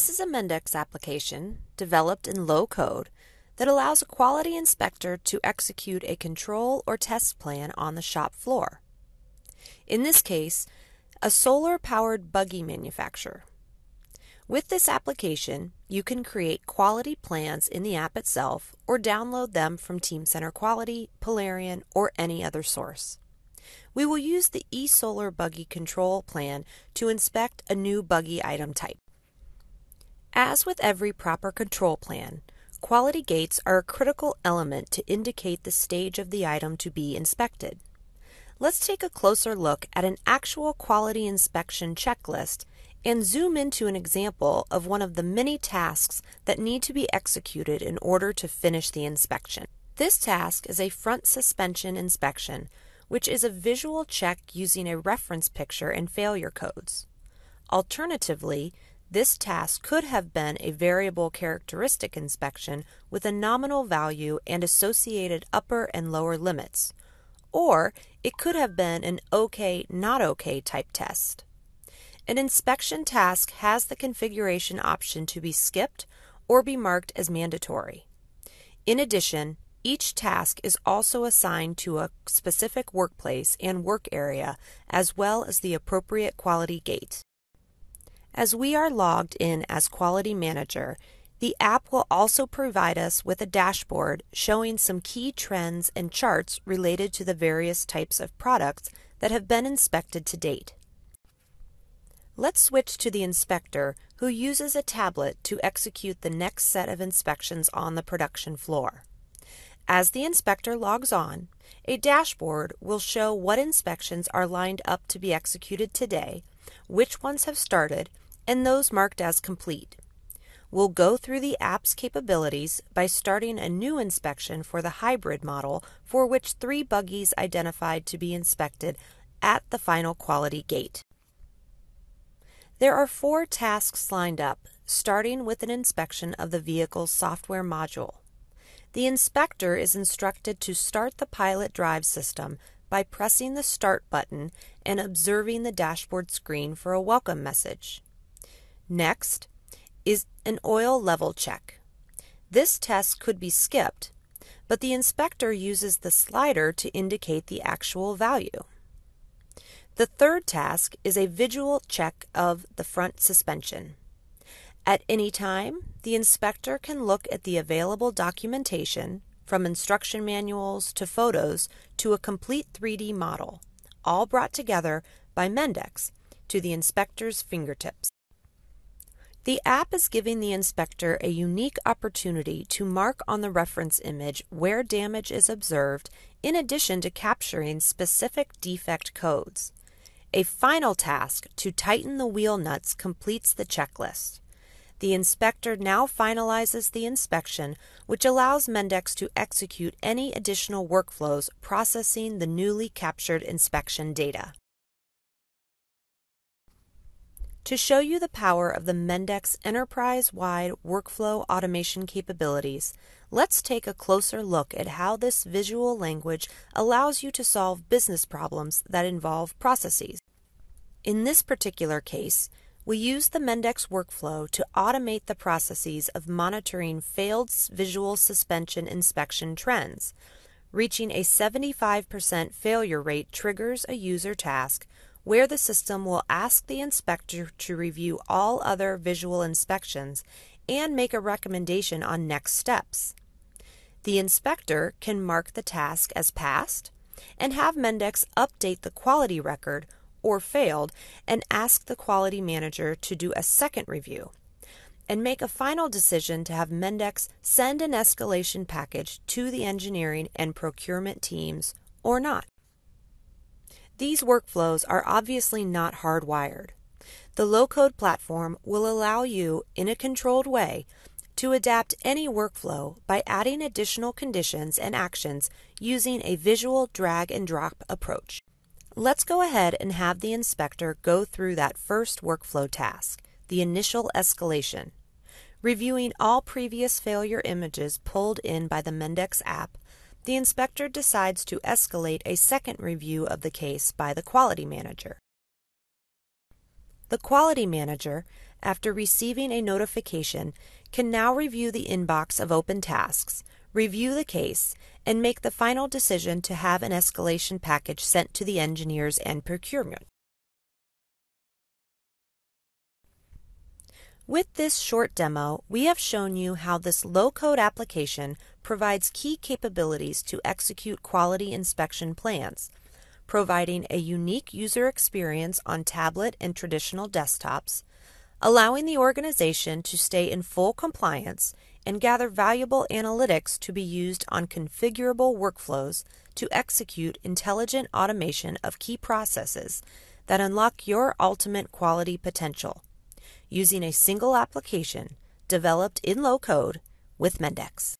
This is a Mendix application developed in low code that allows a quality inspector to execute a control or test plan on the shop floor. In this case, a solar-powered buggy manufacturer. With this application, you can create quality plans in the app itself or download them from Team Center Quality, Polarion, or any other source. We will use the eSolar Buggy Control Plan to inspect a new buggy item type. As with every proper control plan, quality gates are a critical element to indicate the stage of the item to be inspected. Let's take a closer look at an actual quality inspection checklist and zoom into an example of one of the many tasks that need to be executed in order to finish the inspection. This task is a front suspension inspection, which is a visual check using a reference picture and failure codes. Alternatively, this task could have been a variable characteristic inspection with a nominal value and associated upper and lower limits, or it could have been an OK, not OK type test. An inspection task has the configuration option to be skipped or be marked as mandatory. In addition, each task is also assigned to a specific workplace and work area, as well as the appropriate quality gate. As we are logged in as Quality Manager, the app will also provide us with a dashboard showing some key trends and charts related to the various types of products that have been inspected to date. Let's switch to the inspector, who uses a tablet to execute the next set of inspections on the production floor. As the inspector logs on, a dashboard will show what inspections are lined up to be executed today, which ones have started, and those marked as complete. We'll go through the app's capabilities by starting a new inspection for the hybrid model, for which 3 buggies identified to be inspected at the final quality gate. There are 4 tasks lined up, starting with an inspection of the vehicle's software module. The inspector is instructed to start the pilot drive system by pressing the Start button and observing the dashboard screen for a welcome message. Next is an oil level check. This test could be skipped, but the inspector uses the slider to indicate the actual value. The third task is a visual check of the front suspension. At any time, the inspector can look at the available documentation, from instruction manuals to photos, to a complete 3D model, all brought together by Mendix to the inspector's fingertips. The app is giving the inspector a unique opportunity to mark on the reference image where damage is observed, in addition to capturing specific defect codes. A final task to tighten the wheel nuts completes the checklist. The inspector now finalizes the inspection, which allows Mendix to execute any additional workflows processing the newly captured inspection data. To show you the power of the Mendix enterprise-wide workflow automation capabilities, let's take a closer look at how this visual language allows you to solve business problems that involve processes. In this particular case, we use the Mendix workflow to automate the processes of monitoring failed visual suspension inspection trends. Reaching a 75% failure rate triggers a user task where the system will ask the inspector to review all other visual inspections and make a recommendation on next steps. The inspector can mark the task as passed and have Mendix update the quality record or failed, and ask the quality manager to do a second review, and make a final decision to have Mendix send an escalation package to the engineering and procurement teams or not. These workflows are obviously not hardwired. The low-code platform will allow you, in a controlled way, to adapt any workflow by adding additional conditions and actions using a visual drag-and-drop approach. Let's go ahead and have the inspector go through that first workflow task, the initial escalation, reviewing all previous failure images pulled in by the Mendix app. The inspector decides to escalate a second review of the case by the quality manager. The quality manager, after receiving a notification, can now review the inbox of open tasks, review the case, and make the final decision to have an escalation package sent to the engineers and procurement. With this short demo, we have shown you how this low-code application provides key capabilities to execute quality inspection plans, providing a unique user experience on tablet and traditional desktops, allowing the organization to stay in full compliance and gather valuable analytics to be used on configurable workflows to execute intelligent automation of key processes that unlock your ultimate quality potential, using a single application developed in low code with Mendix.